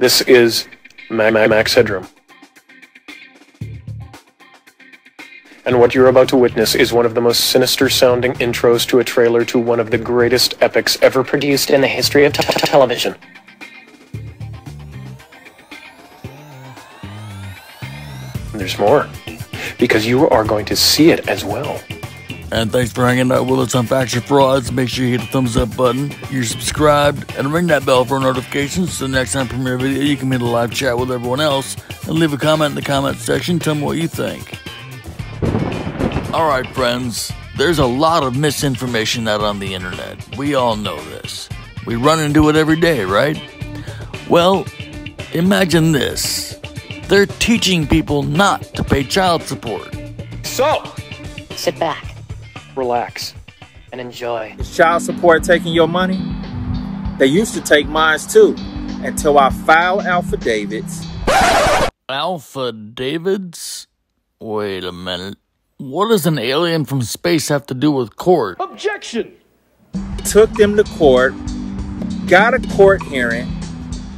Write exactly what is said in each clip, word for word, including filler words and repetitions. This is Max Headroom. And what you're about to witness is one of the most sinister-sounding intros to a trailer to one of the greatest epics ever produced in the history of television. There's more, because you are going to see it as well. And thanks for hanging out with us on Facts or Frauds. Make sure you hit the thumbs up button, you're subscribed, and ring that bell for notifications so the next time I premiere a video you can hit a live chat with everyone else, and leave a comment in the comment section, tell me what you think. Alright friends, there's a lot of misinformation out on the internet. We all know this. We run into it every day, right? Well, imagine this. They're teaching people not to pay child support. So, sit back, relax, and enjoy. Is child support taking your money? They used to take mine too, until I filed affidavits. Affidavits? Wait a minute. What does an alien from space have to do with court? Objection! Took them to court, got a court hearing,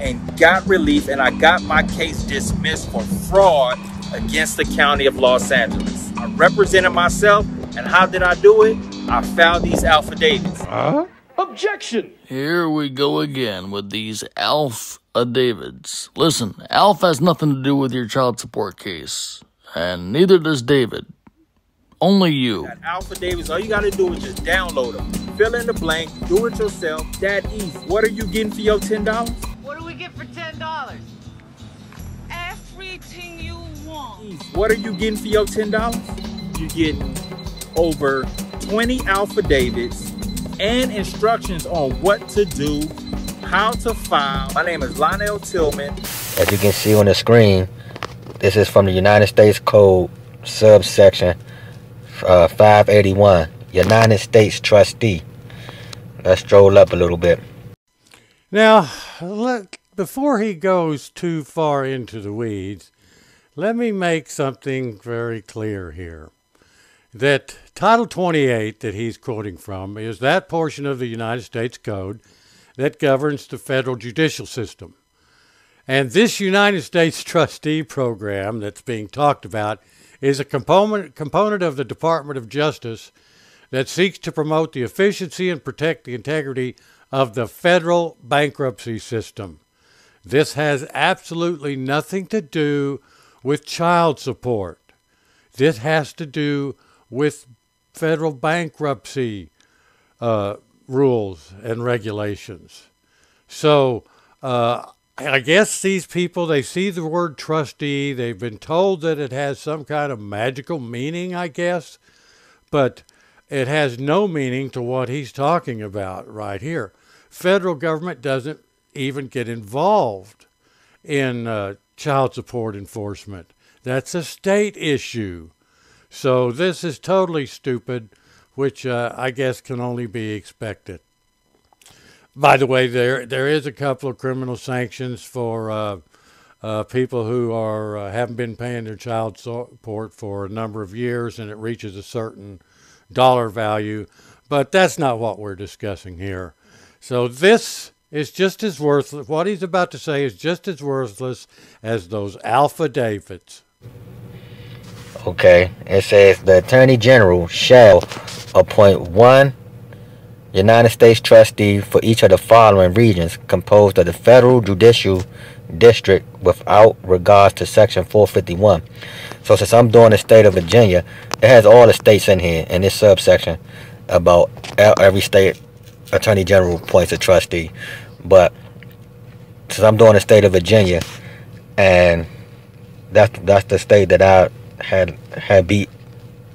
and got relief, and I got my case dismissed for fraud against the County of Los Angeles. I represented myself, and how did I do it? I filed these affidavits. Huh? Objection! Here we go again with these affidavits. Listen, Alf has nothing to do with your child support case, and neither does David. Only you. Got affidavits. All you got to do is just download them. Fill in the blank. Do it yourself. That easy. What are you getting for your ten dollars? What do we get for ten dollars? Everything you want. What are you getting for your ten dollars? You get over twenty affidavits and instructions on what to do, how to file. My name is Lionel Tillman. As you can see on the screen, this is from the United States Code subsection Uh, five eighty-one, United States Trustee. Let's stroll up a little bit. Now, look, before he goes too far into the weeds, let me make something very clear here. That Title twenty-eight that he's quoting from is that portion of the United States Code that governs the federal judicial system. And this United States Trustee program that's being talked about is a component, component of the Department of Justice that seeks to promote the efficiency and protect the integrity of the federal bankruptcy system. This has absolutely nothing to do with child support. This has to do with federal bankruptcy uh, rules and regulations. So uh, I guess these people, they see the word trustee, they've been told that it has some kind of magical meaning, I guess, but it has no meaning to what he's talking about right here. Federal government doesn't even get involved in uh, child support enforcement. That's a state issue. So this is totally stupid, which uh, I guess can only be expected. By the way, there there is a couple of criminal sanctions for uh, uh, people who are uh, haven't been paying their child support for a number of years, and it reaches a certain dollar value. But that's not what we're discussing here. So this is just as worthless. What he's about to say is just as worthless as those affidavits. Okay, it says the Attorney General shall appoint one United States Trustee for each of the following regions composed of the Federal Judicial District without regards to Section four fifty-one. So since I'm doing the state of Virginia, it has all the states in here in this subsection about every state Attorney General appoints a trustee. But since I'm doing the state of Virginia, and that's, that's the state that I had, had beat,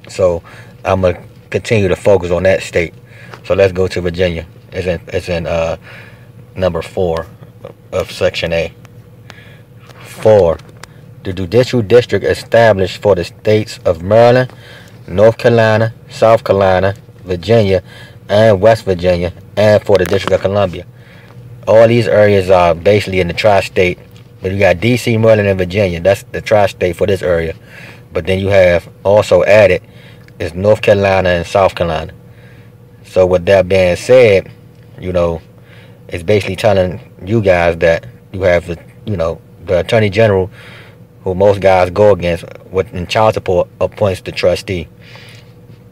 so I'm going to continue to focus on that state. So let's go to Virginia. It's in, it's in uh, number four of Section A. Four, the judicial district established for the states of Maryland, North Carolina, South Carolina, Virginia, and West Virginia, and for the District of Columbia. All these areas are basically in the tri-state. But you got D C, Maryland, and Virginia. That's the tri-state for this area. But then you have also added is North Carolina and South Carolina. So with that being said, you know, it's basically telling you guys that you have the you know, the attorney general, who most guys go against in child support, appoints the trustee.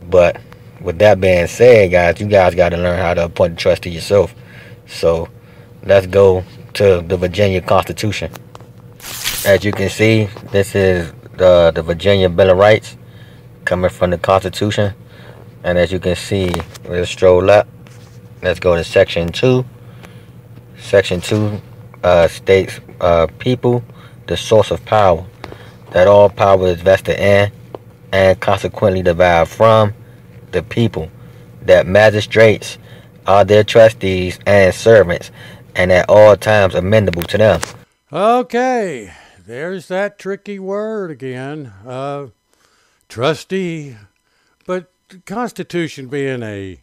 But with that being said, guys, you guys got to learn how to appoint a trustee yourself. So let's go to the Virginia Constitution. As you can see, this is the, the Virginia Bill of Rights coming from the Constitution. And as you can see, we'll stroll up. Let's go to Section two. Section two uh, states uh, people, the source of power, that all power is vested in and consequently derived from the people, that magistrates are their trustees and servants, and at all times amenable to them. Okay, there's that tricky word again, uh, trustee. But the Constitution being a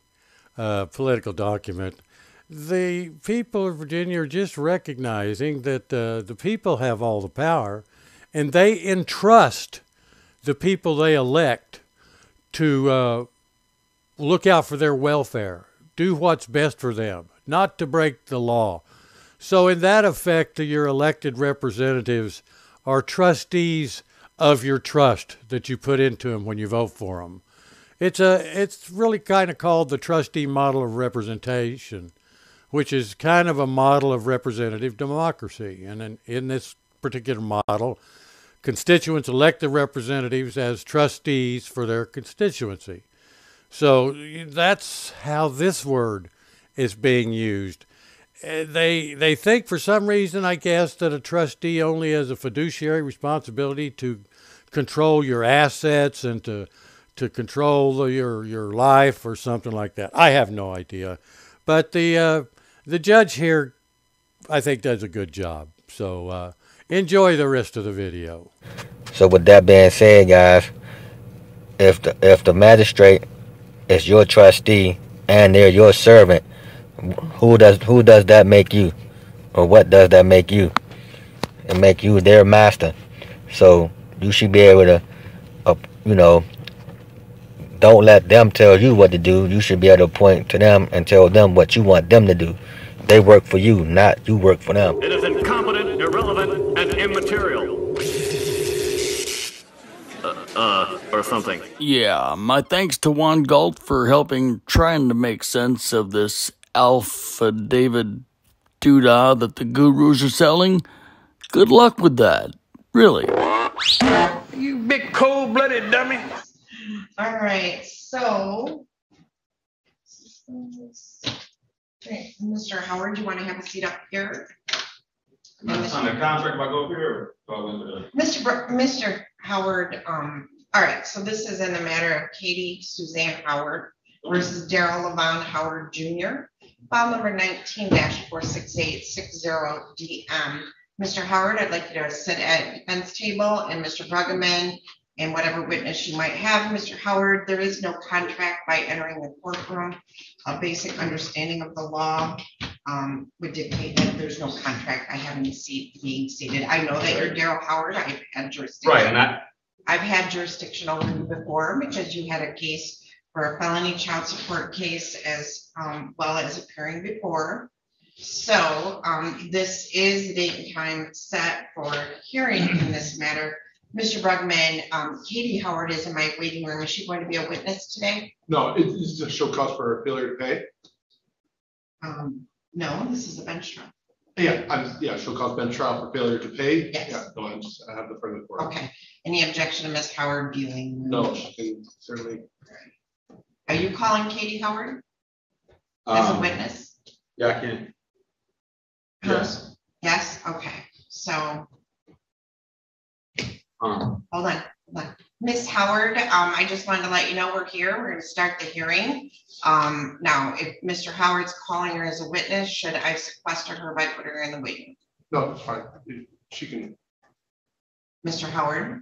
uh, political document, the people of Virginia are just recognizing that uh, the people have all the power, and they entrust the people they elect to uh, look out for their welfare, do what's best for them, not to break the law. So in that effect, your elected representatives are trustees of your trust that you put into them when you vote for them. It's, a, it's really kind of called the trustee model of representation, which is kind of a model of representative democracy. And in, in this particular model, constituents elect the representatives as trustees for their constituency. So that's how this word is being used. They, they think for some reason, I guess, that a trustee only has a fiduciary responsibility to control your assets and to, to control your, your life or something like that. I have no idea. But the, uh, the judge here, I think, does a good job. So uh, enjoy the rest of the video. So with that being said, guys, if the, if the magistrate is your trustee and they're your servant, who does who does that make you, or what does that make you? It make you their master. So you should be able to, uh, you know, don't let them tell you what to do. You should be able to point to them and tell them what you want them to do. They work for you, not you work for them. It is incompetent, irrelevant, and immaterial. Uh, uh, or something. Yeah, my thanks to Juan Galt for helping trying to make sense of this Alpha David doodah that the gurus are selling. Good luck with that, really. You big cold-blooded dummy. All right, so okay, Mister Howard, you want to have a seat up here? I'm under contract. If I go over here, oh, Mister Br Mister Howard. Um, all right, so this is in the matter of Katie Suzanne Howard versus Daryl LeVon Howard Junior File number nineteen dash four six eight six zero D M. Mister Howard, I'd like you to sit at the defense table, and Mister Bruggeman and whatever witness you might have. Mister Howard, there is no contract by entering the courtroom. A basic understanding of the law um, would dictate that there's no contract by having a seat being seated. I know that you're Daryl Howard. I've had jurisdiction. Right, and I I've had jurisdiction over you before, because you had a case for a felony child support case as um, well as appearing before. So um, this is the date and time set for hearing in this matter. Mister Bruggeman, um, Katie Howard is in my waiting room. Is she going to be a witness today? No, it, this is a show cause for a failure to pay. Um, no, this is a bench trial. Yeah, I'm, yeah, show cause bench trial for failure to pay. Yes. Yeah, no, I'm just, I have the permit for it. Okay. Any objection to Miz Howard viewing? No, she can certainly. Are you calling Katie Howard as um, a witness? Yeah, I can. Huh? Yes. Yes. Okay. So. Um, hold on, hold on. Miz Howard, um, I just wanted to let you know we're here. We're going to start the hearing. Um, now, if Mister Howard's calling her as a witness, should I sequester her by putting her in the waiting room? No, it's fine. She can. Mister Howard,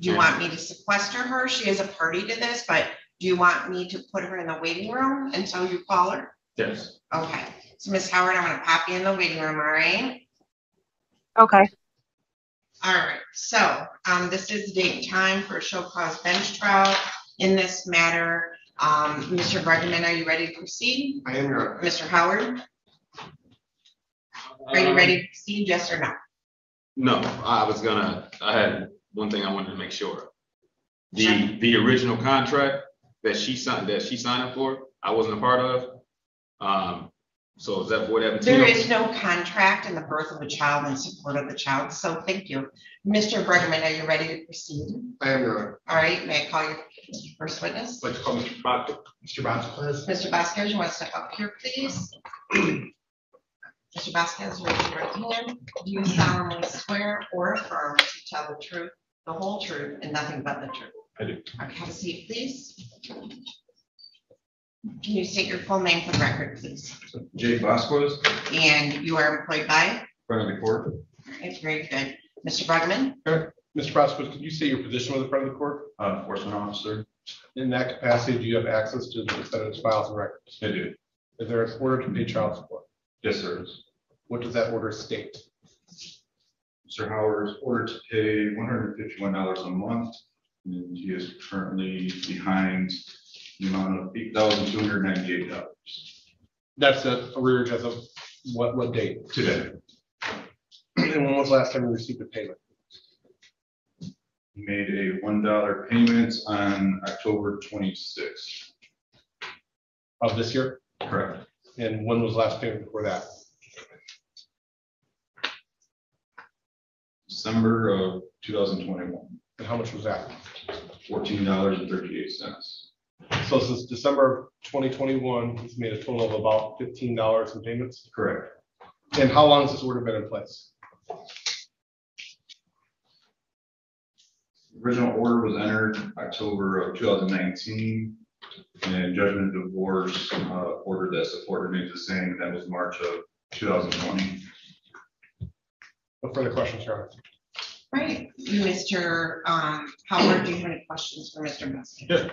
do you yeah. want me to sequester her? She is a party to this, but do you want me to put her in the waiting room until you call her? Yes. Okay. So, Miz Howard, I'm going to pop you in the waiting room, all right? Okay. All right, so um, this is the date and time for a show cause bench trial in this matter. Um, Mister Bruggeman, are you ready to proceed? I am, Your Honor. Mister Howard, are you ready to proceed, yes or no? No, I was gonna, I had one thing I wanted to make sure. The, the original contract that she signed, that she signed for, I wasn't a part of. Um, so is that void ab initio? There is no contract in the birth of a child in support of the child. So thank you. Mister Bregman, are you ready to proceed? I am, Your Honor. All right, may I call your first witness? Let's call Mister Bosco. Mister Bosco, please. Mister Bosco, you want to step up here, please? Mister Vasquez, raise your right hand. Do you solemnly swear or affirm to tell the truth, the whole truth, and nothing but the truth? I do. Okay, have a seat, please. Can you state your full name for the record, please? So, Jay Vasquez. And you are employed by? Front of the court. Okay, very good. Mister Brugman? Sure. Mister Vasquez, could you say your position with the front of the court? Uh, enforcement officer. In that capacity, do you have access to the defendant's files and records? I do. Is there an order to pay child support? Yes, sir. What does that order state? Mister Howard is ordered to pay one hundred fifty-one dollars a month, and he is currently behind the amount of eight thousand two hundred ninety-eight dollars. That's a arrearage as of what, what date? Today. And when was the last time you received a payment? He made a one dollar payment on October twenty-sixth. Of this year? Correct. And when was the last payment before that? December of two thousand twenty-one. And how much was that? fourteen dollars and thirty-eight cents. So since December of twenty twenty-one, he's made a total of about fifteen dollars in payments? Correct. And how long has this order been in place? The original order was entered October of two thousand nineteen. And judgment divorce uh, order that supported me to the same, that was March of two thousand twenty. No further questions, Your Honor. All right, Mister Um, Howard, do you have any questions for Mister Messi? Sure.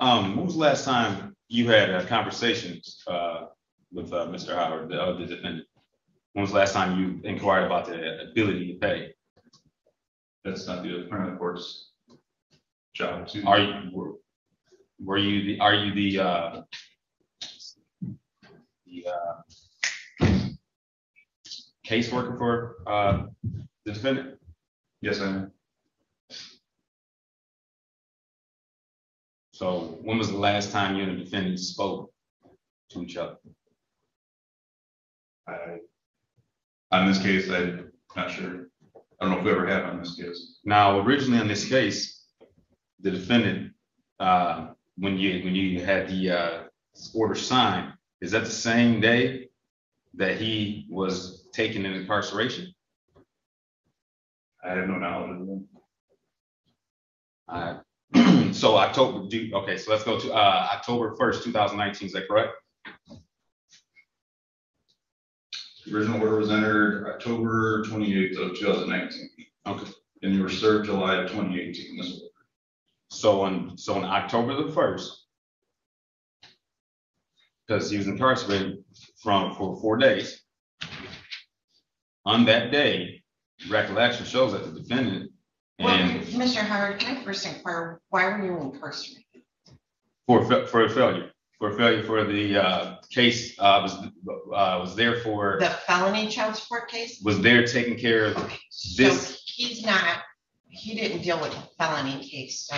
um, when was the last time you had uh, conversations uh, with uh, Mister Howard, the other defendant? When was the last time you inquired about the ability to pay? That's not the apparent court's job. Are you were, were you the are you the uh the uh caseworker for uh the defendant? Yes, I am. So when was the last time you and the defendant spoke to each other? I on this case I'm not sure. I don't know if we ever have on this case. Now originally on this case, the defendant, uh, when you when you had the uh, order signed, is that the same day that he was taken in incarceration? I have no knowledge of that. All right. So October, do, okay, so let's go to uh, October first, two thousand nineteen, is that correct? The original order was entered October twenty-eighth of two thousand nineteen. Okay. And you were served July of twenty eighteen. This So on so on October the first, because he was incarcerated from for four days. On that day, recollection shows that the defendant and well, Mister Howard, can I first inquire why were you incarcerated? For for a failure, for a failure for the uh, case uh, was uh, was there for the felony child support case. Was there taking care of okay. this? So he's not. He didn't deal with a felony case, so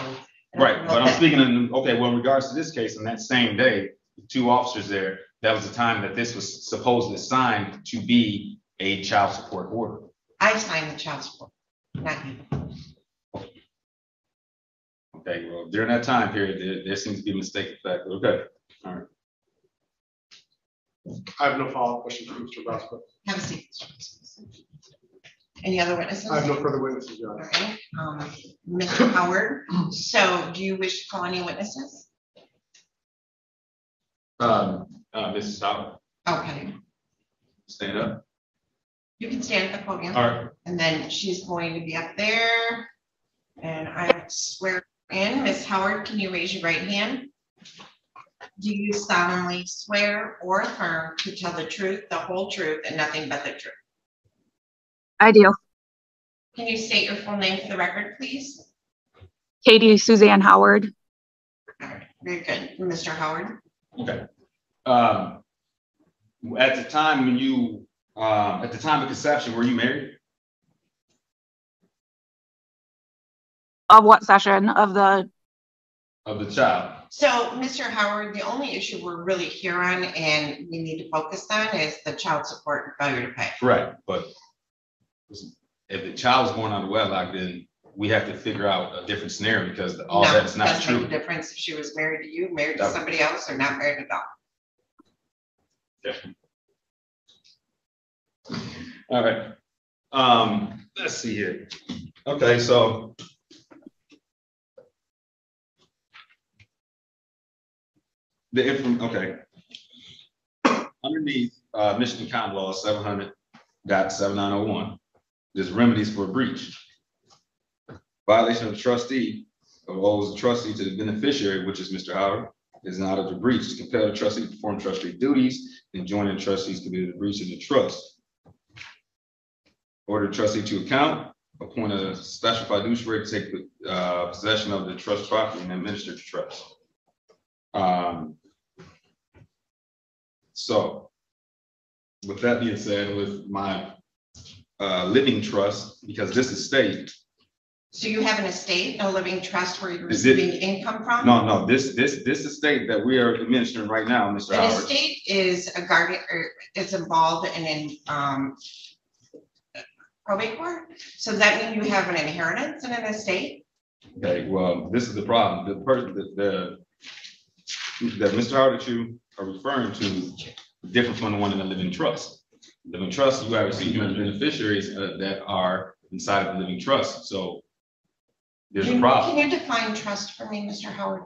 right. But I'm speaking in okay. Well, in regards to this case, on that same day, the two officers there. That was the time that this was supposedly signed to be a child support order. I signed the child support, not you. Okay. Well, during that time period, there, there seems to be a mistake in fact. Okay. All right. I have no follow-up questions for Mister Vasquez. Have a seat. Any other witnesses? I have no further witnesses, Your Honor. All right. Um, Mister Howard, so do you wish to call any witnesses? Um, uh, Missus Howard. Okay. Stand up. You can stand at the podium. All right. And then she's going to be up there. And I swear in. Miz Howard, can you raise your right hand? Do you solemnly swear or affirm to tell the truth, the whole truth, and nothing but the truth? I do. Can you state your full name for the record, please? Katie Suzanne Howard. All right, very good. Mister Howard. Okay. Um, at the time when you Um, at the time of conception, were you married? Of what session of the? Of the child. So, Mister Howard, the only issue we're really here on and we need to focus on is the child support and failure to pay. Correct, but if the child's born out of wedlock, then we have to figure out a different scenario because all no, that's not that's true. That's the difference if she was married to you, married that to somebody else, or not married at all. Yeah. All right. Um, let's see here. Okay, so. The inform okay. Underneath uh, Michigan County Law seven hundred point seven nine oh one, there's remedies for breach. Violation of trustee of owes the trustee to the beneficiary, which is Mister Howard, is not of the breach. It's compel the trustee to perform trustee duties and join the trustees committed the breach of the trust. Order the trustee to account, appoint a special fiduciary to take uh, possession of the trust property and administer the trust. Um, so with that being said, with my uh, living trust, because this estate. So you have an estate, a living trust where you're receiving it, income from? No, no, this this this estate that we are administering right now, Mister Howard. An estate is a guardian, it's involved in an um, probate court. So does that mean you have an inheritance in an estate? Okay, well, this is the problem. The person, the, the that Mister Howard that you are referring to is different from the one in the living trust. Living trust, you have receiving beneficiaries uh, that are inside of the living trust. So there's can, a problem. Can you define trust for me, Mister Howard?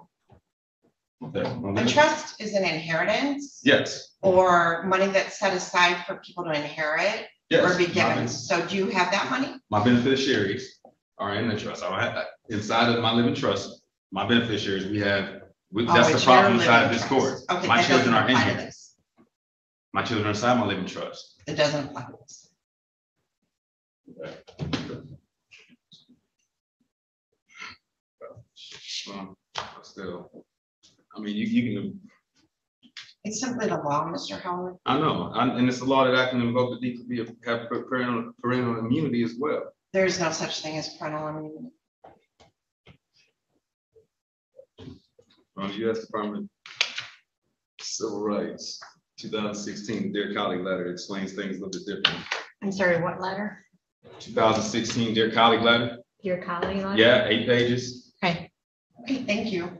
Okay. A trust is an inheritance. Yes. Or money that's set aside for people to inherit yes. or be given. So do you have that money? My beneficiaries are in the trust. I don't have that. Inside of my living trust, my beneficiaries, we have We, oh, that's the problem inside of this court. Okay, my children are in here. My children are inside my living trust. It doesn't apply to this. Okay. Well, still, I mean, you, you can. It's simply the law, Mister Howard. I know, I'm, and it's a law that I can invoke the need to have parental, parental immunity as well. There is no such thing as parental immunity. From the U S Department of Civil Rights, two thousand sixteen, Dear Colleague letter explains things a little bit different. I'm sorry, what letter? two thousand sixteen, Dear Colleague letter. Dear Colleague letter? Yeah, eight pages. Okay. Okay, thank you.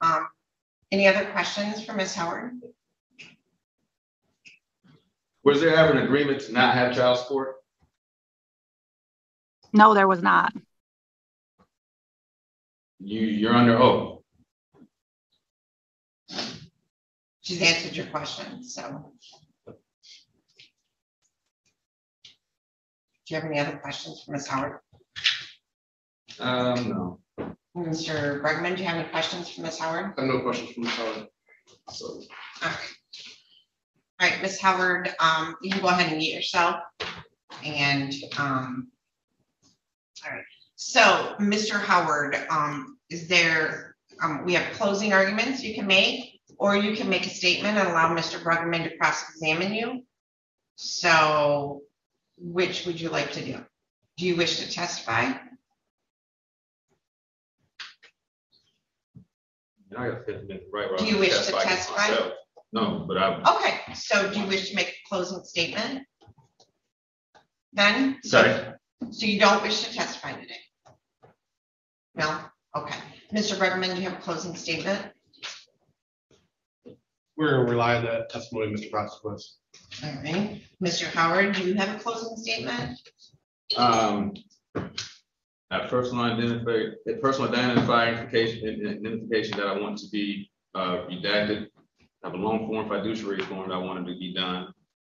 Um, any other questions for Miz Howard? Was there ever an agreement to not have child support? No, there was not. You, you're under oath. She's answered your question, so. Do you have any other questions for Miz Howard? Um, no. Mister Bregman, do you have any questions for Miz Howard? I have no questions for Miz Howard. So. Okay. All right, Miz Howard, um, you can go ahead and mute yourself. And, um, all right. So, Mister Howard, um, is there, um, we have closing arguments you can make. Or you can make a statement and allow Mister Bruggeman to cross-examine you. So, which would you like to do? Do you wish to testify? I got fifteen minutes, right? Do you wish to testify? No, but I. Okay, so do you wish to make a closing statement? Then. Sorry. So you don't wish to testify today? No. Okay, Mister Bruggeman, do you have a closing statement? We're going to rely on that testimony, Mister Prosecutor. All right. Mister Howard, do you have a closing statement? Um, that personal, identifi personal identification identification that I want to be uh, redacted. I have a long form fiduciary form that I wanted to be done.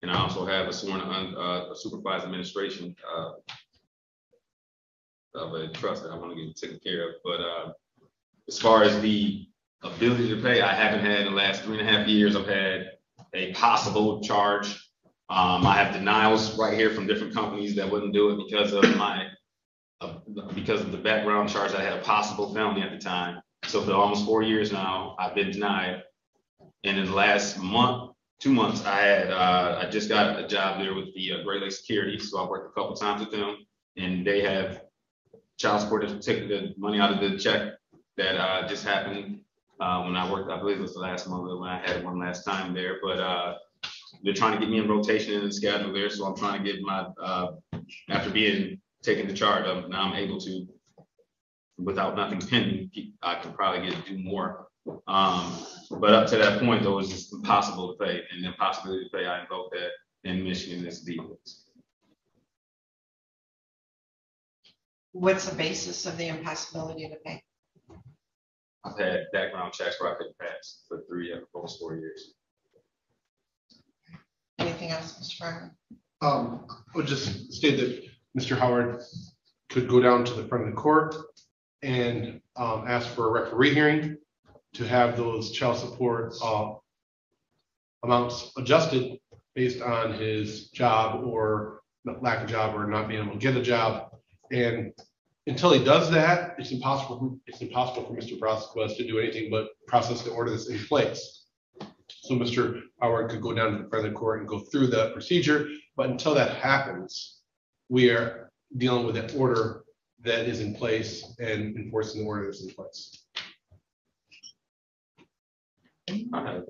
And I also have a sworn un, uh, a supervised administration uh, of a trust that I want to get taken care of. But uh, as far as the ability to pay, I haven't had in the last three and a half years. I've had a possible charge. Um, I have denials right here from different companies that wouldn't do it because of my, uh, because of the background charge. I had a possible felony at the time. So for almost four years now, I've been denied. And in the last month, Two months. I had uh, I just got a job there with the uh, Great Lakes Security, so I worked a couple times with them, and they have child support that took the money out of the check that uh, just happened uh, when I worked. I believe it was the last month when I had one last time there, but uh, they're trying to get me in rotation in the schedule there, so I'm trying to get my uh, after being taken the charge of, now I'm able to, without nothing pending, I could probably get do more. Um, but up to that point, though, it's just impossible to pay, and the impossibility to pay, I invoked that in Michigan as the. What's the basis of the impossibility to pay? I've had background checks where I couldn't pass for three of those four years. Anything else, Mister Farmer? Um, I'll just state that Mister Howard could go down to the front of the court and um, ask for a referee hearing to have those child support uh, amounts adjusted based on his job or lack of job or not being able to get a job. And until he does that, it's impossible, it's impossible for Mister Brasquez to do anything but process the order that's in place. So Mister Howard could go down to the front of the court and go through the procedure, but until that happens, we are dealing with that order that is in place and enforcing the order that's in place. I have,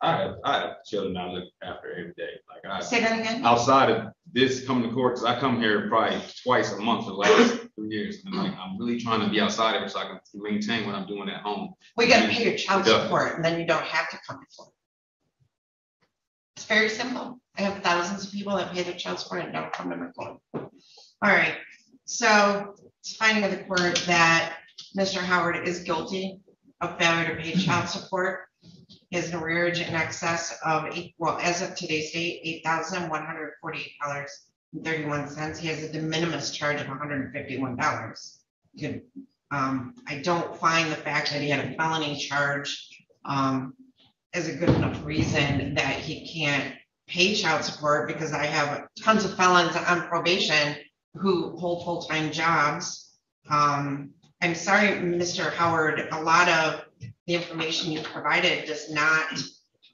I have, I have children I look after every day. Like I say that again. Outside of this coming to court, because I come here probably twice a month for the last three years. And like I'm really trying to be outside of it so I can maintain what I'm doing at home. We gotta pay your child support and then you don't have to come to court. It's very simple. I have thousands of people that pay their child support and don't come to my court. All right. So it's finding of the court that Mister Howard is guilty of failure to pay child support. His arrearage in excess of eight, well, as of today's date, eight thousand one hundred forty-eight dollars and thirty-one cents. He has a de minimis charge of one hundred fifty-one dollars. Um, I don't find the fact that he had a felony charge um, is a good enough reason that he can't pay child support, because I have tons of felons on probation who hold full-time jobs. Um, I'm sorry, Mister Howard. A lot of the information you provided does not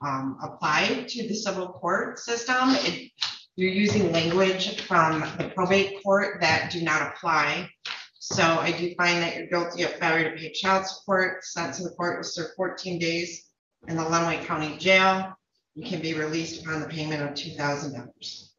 um, apply to the civil court system. It, you're using language from the probate court that do not apply. So I do find that you're guilty of failure to pay child support. Sent to the court, will serve fourteen days in the Lenawee County Jail. You can be released upon the payment of two thousand dollars.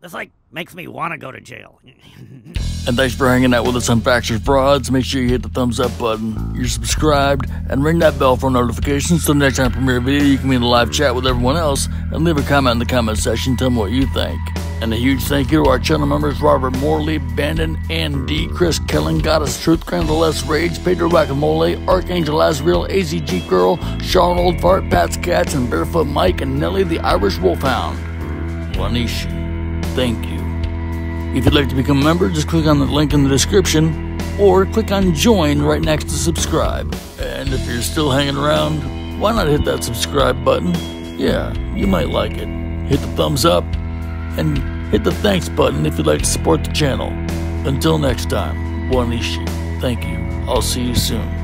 This, like, makes me want to go to jail. And thanks for hanging out with us on Facts or Frauds. Make sure you hit the thumbs up button, you're subscribed, and ring that bell for notifications. So next time I premiere a video, you can be in a live chat with everyone else, and leave a comment in the comment section. Tell me what you think. And a huge thank you to our channel members, Robert Morley, Bandon, Andy, Chris Kellen, Goddess Truth, Crandall S. Rage, Pedro Wacamole, Archangel Azriel, A Z G Girl, Sean Oldfart, Pat's Cats, and Barefoot Mike, and Nelly the Irish Wolfhound. Wanìshi. Thank you. If you'd like to become a member, just click on the link in the description or click on join right next to subscribe. And if you're still hanging around, why not hit that subscribe button? Yeah, you might like it. Hit the thumbs up and hit the thanks button if you'd like to support the channel. Until next time, wanìshi. Thank you. I'll see you soon.